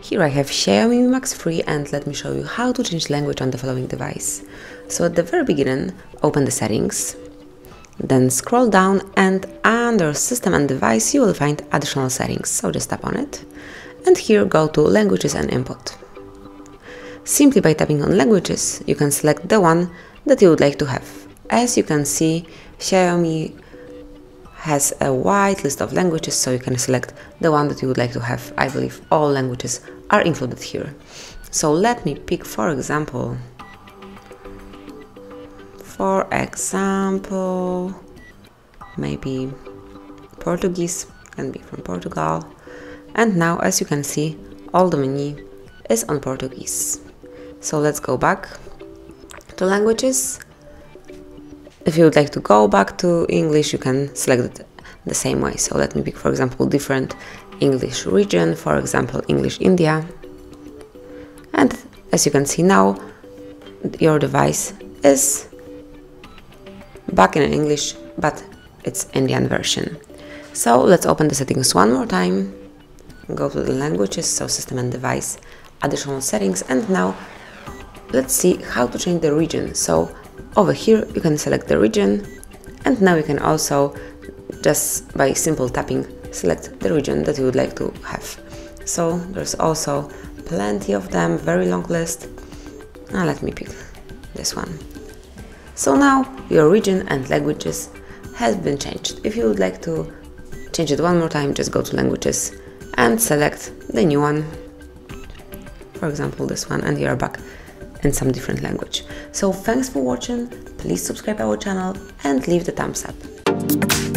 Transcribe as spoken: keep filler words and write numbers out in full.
Here I have Xiaomi Mi Max three and let me show you how to change language on the following device. So at the very beginning, open the settings, then scroll down and under system and device you will find additional settings, so just tap on it. And here go to languages and input. Simply by tapping on languages, you can select the one that you would like to have. As you can see, Xiaomi has a wide list of languages, so you can select the one that you would like to have. I believe all languages are included here. So let me pick, for example, for example, maybe Portuguese, can be from Portugal. And now, as you can see, all the menu is on Portuguese. So let's go back to languages. If you would like to go back to English, you can select it the same way. So let me pick, for example, different English region, for example, English India. And as you can see now, your device is back in English, but it's Indian version. So let's open the settings one more time. Go to the languages, so system and device, additional settings, and now let's see how to change the region. So over here you can select the region, and now you can also just by simple tapping select the region that you would like to have. So there's also plenty of them, very long list. Now let me pick this one. So now your region and languages has been changed. If you would like to change it one more time, just go to languages and select the new one, for example this one, and you are back in some different language. So thanks for watching, please subscribe our channel and leave the thumbs up.